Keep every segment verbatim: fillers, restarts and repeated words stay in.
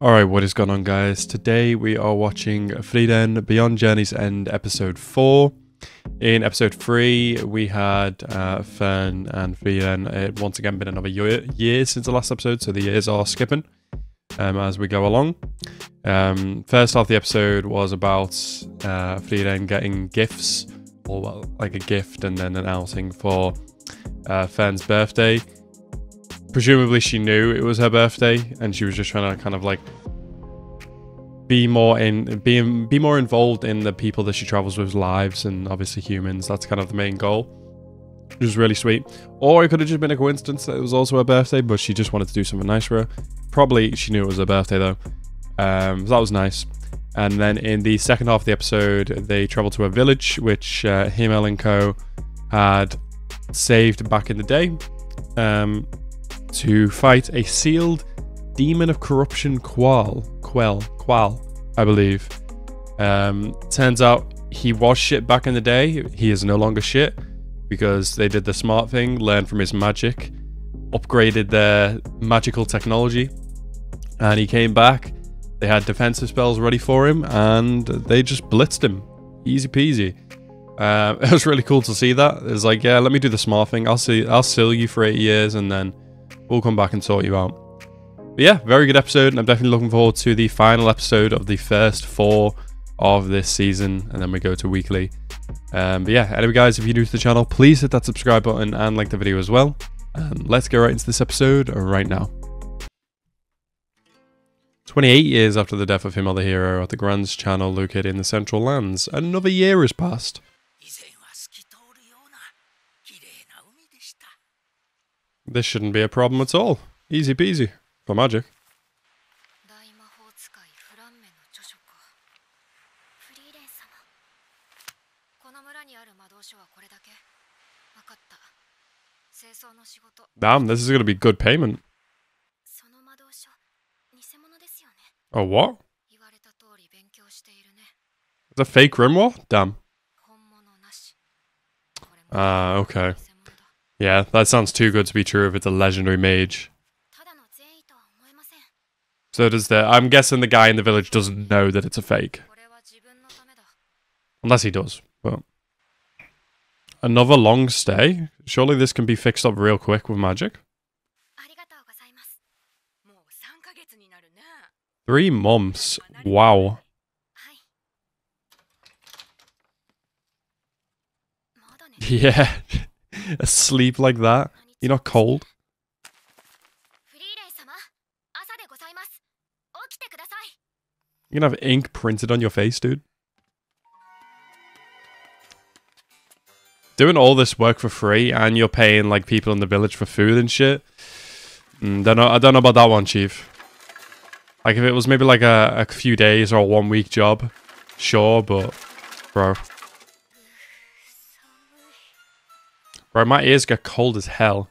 Alright, what is going on, guys? Today we are watching Frieren Beyond Journey's End episode four. In episode three we had uh, Fern and Frieren. It once again been another year, year since the last episode, so the years are skipping um, as we go along. Um, first half of the episode was about uh, Frieren getting gifts, or well, like a gift and then an outing for uh, Fern's birthday. Presumably she knew it was her birthday and she was just trying to kind of like be more in being be more involved in the people that she travels with lives, and obviously humans. That's kind of the main goal. It was really sweet. Or it could have just been a coincidence that it was also her birthday, but she just wanted to do something nice for her. Probably she knew it was her birthday though. Um so that was nice. And then in the second half of the episode they traveled to a village which uh, Himmel and co had saved back in the day um to fight a sealed demon of corruption, Qual, Quell, Qual, I believe. Um, turns out he was shit back in the day. He is no longer shit because they did the smart thing, learned from his magic, upgraded their magical technology, and he came back. They had defensive spells ready for him, and they just blitzed him. Easy peasy. Um, it was really cool to see that. It was like, yeah, let me do the smart thing. I'll see, I'll seal you for eight years, and then we'll come back and sort you out. But yeah, very good episode, and I'm definitely looking forward to the final episode of the first four of this season, and then we go to weekly. Um, but yeah, anyway guys, if you're new to the channel, please hit that subscribe button and like the video as well. And let's go right into this episode right now. twenty-eight years after the death of Himmel the Hero at the Grand's Channel located in the Central Lands, another year has passed. This shouldn't be a problem at all. Easy peasy. For magic. Damn, this is going to be good payment. Oh, what? It's a fake grimoire? Damn. Ah, uh, okay. Yeah, that sounds too good to be true if it's a legendary mage. So does the... I'm guessing the guy in the village doesn't know that it's a fake. Unless he does. But another long stay? Surely this can be fixed up real quick with magic? Three months. Wow. Yeah. Asleep like that? You're not cold? You're gonna have ink printed on your face, dude. Doing all this work for free and you're paying like people in the village for food and shit. Mm, don't know, I don't know about that one, Chief. Like if it was maybe like a, a few days or a one week job, sure, but bro. Bro, my ears get cold as hell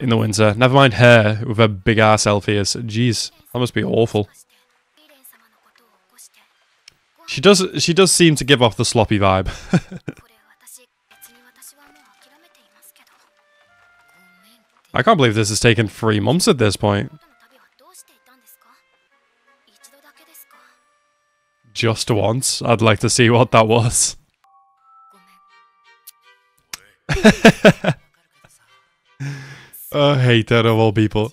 in the winter. Never mind her with her big ass elf ears. Jeez, that must be awful. She does. She does seem to give off the sloppy vibe. I can't believe this has taken three months at this point. Just once. I'd like to see what that was. I hate that of all people.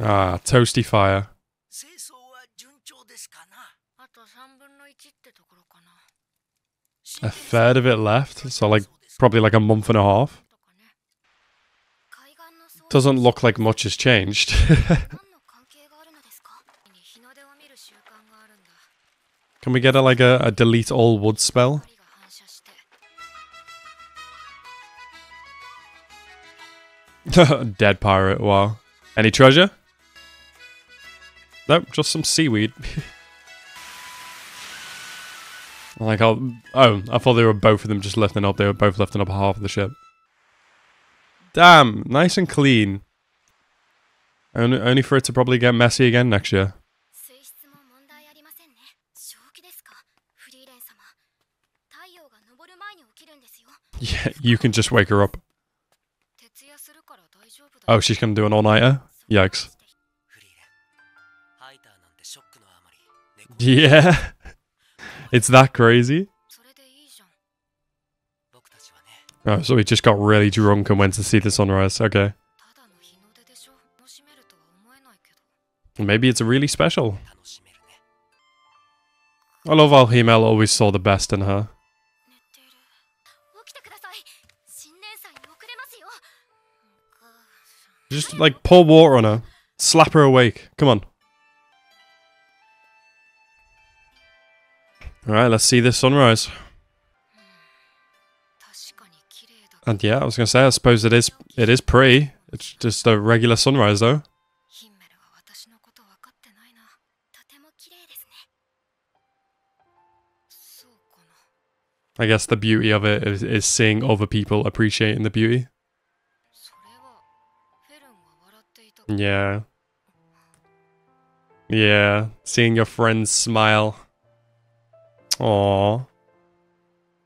Ah, toasty fire. A third of it left, so like probably like a month and a half. Doesn't look like much has changed. Can we get a, like a, a delete all wood spell? Dead pirate, wow. Any treasure? Nope, just some seaweed. Like I'll, oh, I thought they were both of them just lifting up. They were both lifting up half of the ship. Damn, nice and clean. Only, only for it to probably get messy again next year. Yeah, you can just wake her up. Oh, she's going to do an all-nighter? Yikes. Yeah. It's that crazy. Oh, so we just got really drunk and went to see the sunrise. Okay. Maybe it's really special. I love how Himmel always saw the best in her. Just like pour water on her. Slap her awake. Come on. Alright, let's see this sunrise. And yeah, I was gonna say, I suppose it is it is pretty. It's just a regular sunrise though. I guess the beauty of it is, is seeing other people appreciating the beauty. Yeah. Yeah. Seeing your friends smile. Aww.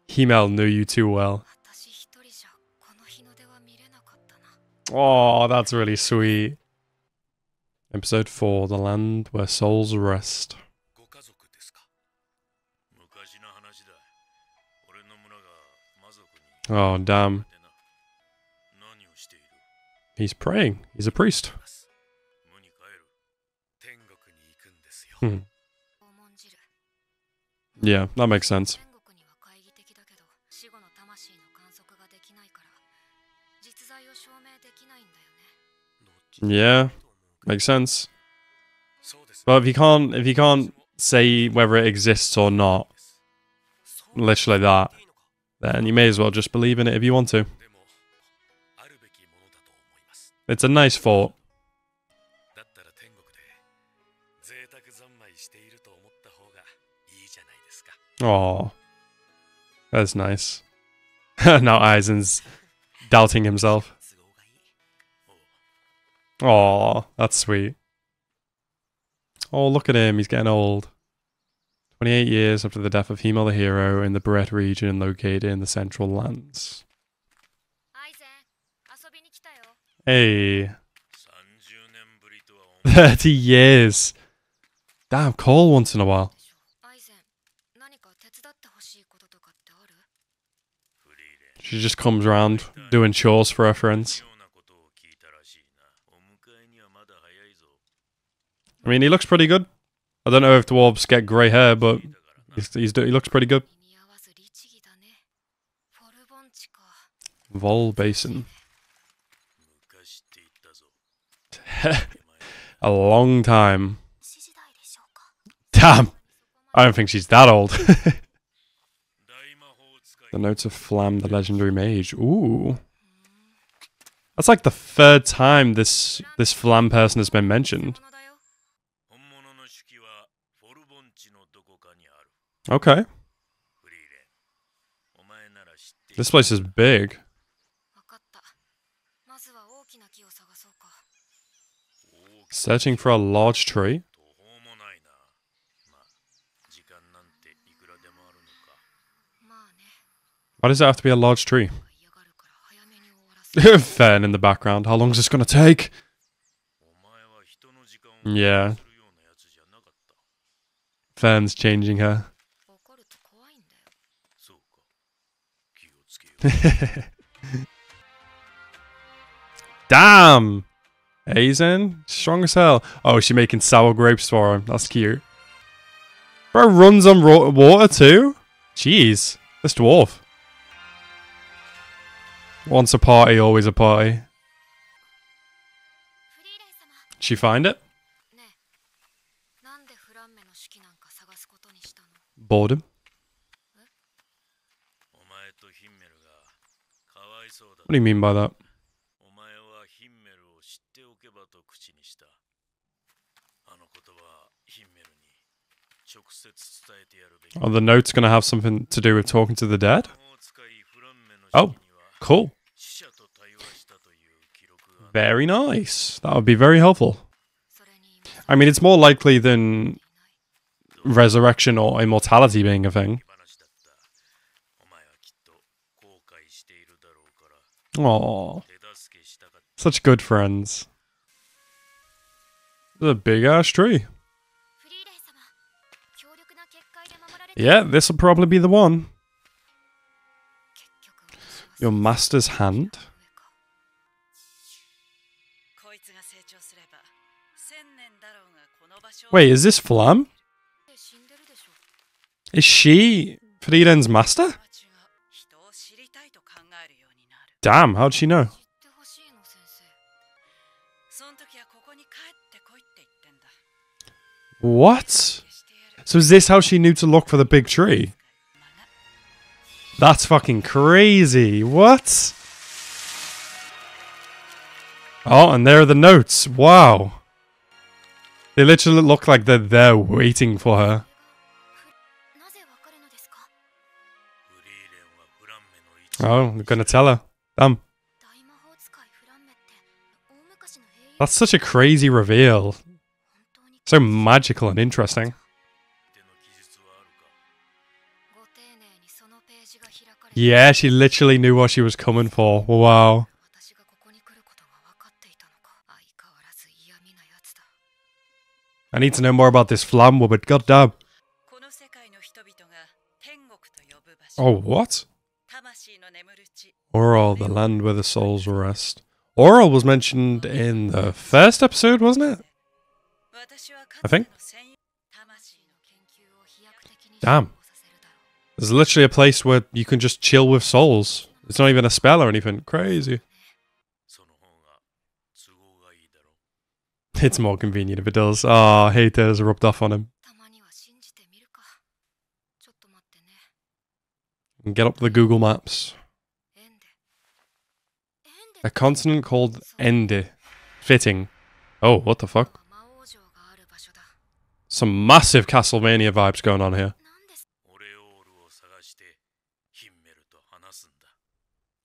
Himmel knew you too well. Oh, that's really sweet. Episode four, The Land Where Souls Rest. Oh, damn. He's praying. He's a priest. Hmm. Yeah, that makes sense. Yeah, makes sense. But if you can't, if you can't say whether it exists or not, literally that, then you may as well just believe in it if you want to. It's a nice thought. Oh, that's nice. Now Eisen's doubting himself. Oh, that's sweet. Oh, look at him, he's getting old. twenty-eight years after the death of Himmel the hero in the Brett region located in the Central Lands. Hey. thirty years. Damn, call once in a while. She just comes around doing chores for her friends. I mean, he looks pretty good. I don't know if dwarves get grey hair, but he's, he's, he looks pretty good. Vol Basin. A long time. Damn! I don't think she's that old. The notes of Flam, the legendary mage. Ooh. That's like the third time this, this Flam person has been mentioned. Okay. This place is big. Searching for a large tree. Why does it have to be a large tree? Fern in the background. How long is this going to take? Yeah. Fern's changing her. Damn! Eisen? Strong as hell. Oh, she's making sour grapes for him. That's cute. Bro runs on water too? Jeez. This dwarf. Once a party, always a party. Did she find it? Boredom. What do you mean by that? Are the notes going to have something to do with talking to the dead? Oh, cool. Very nice. That would be very helpful. I mean, it's more likely than resurrection or immortality being a thing. Aww. Such good friends. This is a big ass tree. Yeah, this will probably be the one. Your master's hand. Wait, is this Flam? Is she Frieren's master? Damn, how'd she know? What? So is this how she knew to look for the big tree? That's fucking crazy. What? Oh, and there are the notes. Wow. They literally look like they're there waiting for her. Oh, they're gonna tell her. Damn. That's such a crazy reveal. So magical and interesting. Yeah, she literally knew what she was coming for. Wow. I need to know more about this Flam woman, goddamn. Oh, what? Oral, the land where the souls rest. Oral was mentioned in the first episode, wasn't it? I think. Damn. There's literally a place where you can just chill with souls. It's not even a spell or anything. Crazy. It's more convenient if it does. Ah, oh, haters rubbed off on him. And get up the Google Maps. A continent called Ende. Fitting. Oh, what the fuck? Some massive Castlevania vibes going on here.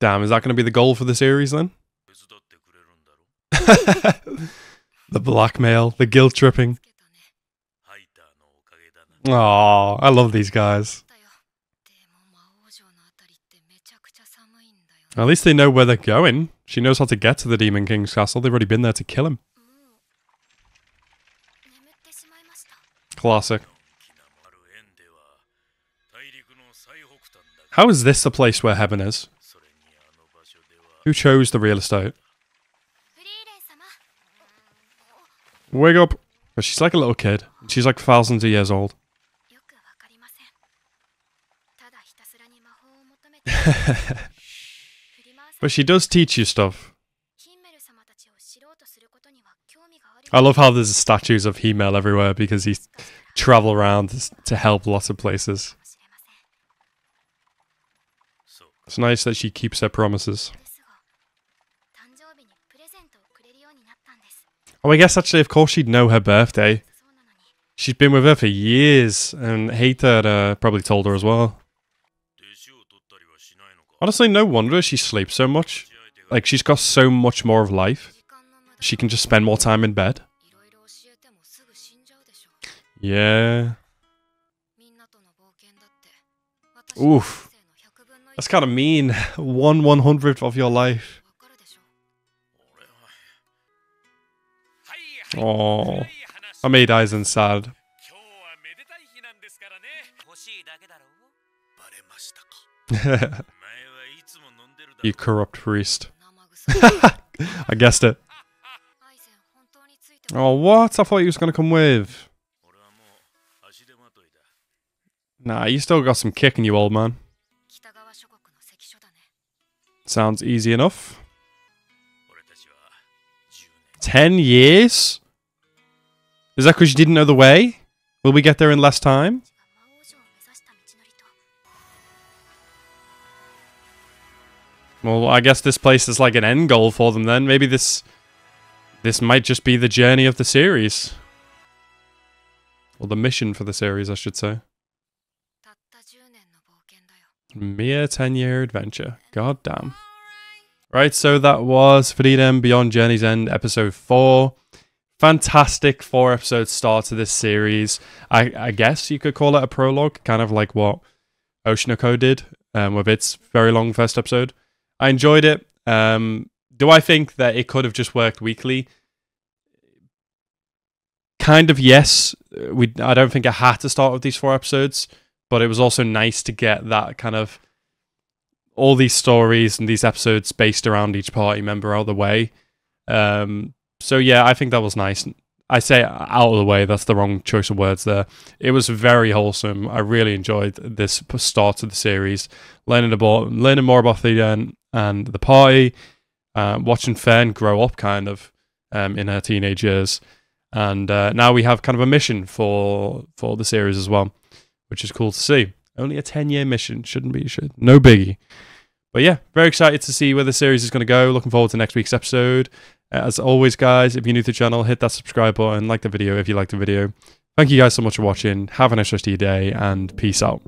Damn, is that going to be the goal for the series then? The blackmail, the guilt tripping. Aww, I love these guys. At least they know where they're going. She knows how to get to the Demon King's castle. They've already been there to kill him. Classic. How is this the place where heaven is? Who chose the real estate? Wake up! But she's like a little kid. She's like thousands of years old. But she does teach you stuff. I love how there's statues of Himmel everywhere because he travelled around to help lots of places. It's nice that she keeps her promises. Oh, I guess actually, of course, she'd know her birthday. She's been with her for years, and Hater uh, probably told her as well. Honestly, no wonder she sleeps so much. Like, she's got so much more of life. She can just spend more time in bed. Yeah. Oof. That's kind of mean. One one hundredth of your life. Oh, I made Eisen sad. You corrupt priest. I guessed it. Oh, what? I thought he was going to come with. Nah, you still got some kick in you, old man. Sounds easy enough. Ten years? Is that because you didn't know the way? Will we get there in less time? Well, I guess this place is like an end goal for them then. Maybe this... This might just be the journey of the series. Or the mission for the series, I should say. Mere ten-year adventure. God damn. Right, so that was Frieren Beyond Journey's End, episode four. Fantastic four-episode start to this series. I, I guess you could call it a prologue, kind of like what Oshinoko did um, with its very long first episode. I enjoyed it. Um, do I think that it could have just worked weekly? Kind of, yes. We I don't think I had to start with these four episodes, but it was also nice to get that kind of all these stories and these episodes based around each party member out of the way. Um, so yeah, I think that was nice. I say out of the way, that's the wrong choice of words there. It was very wholesome. I really enjoyed this start of the series. Learning about, learning more about Frieren and the party, uh, watching Fern grow up kind of um, in her teenage years. And uh, now we have kind of a mission for for the series as well, which is cool to see. Only a ten-year mission. Shouldn't be, should. No biggie. But yeah, very excited to see where the series is going to go. Looking forward to next week's episode. As always, guys, if you're new to the channel, hit that subscribe button, like the video if you like the video. Thank you guys so much for watching. Have a nice rest of your day, and peace out.